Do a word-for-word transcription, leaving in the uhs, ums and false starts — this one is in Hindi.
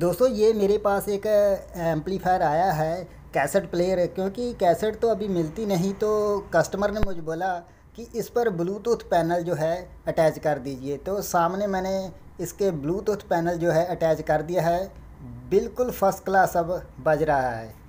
दोस्तों ये मेरे पास एक एम्पलीफायर आया है कैसेट प्लेयर, क्योंकि कैसेट तो अभी मिलती नहीं, तो कस्टमर ने मुझे बोला कि इस पर ब्लूटूथ पैनल जो है अटैच कर दीजिए। तो सामने मैंने इसके ब्लूटूथ पैनल जो है अटैच कर दिया है, बिल्कुल फ़र्स्ट क्लास अब बज रहा है।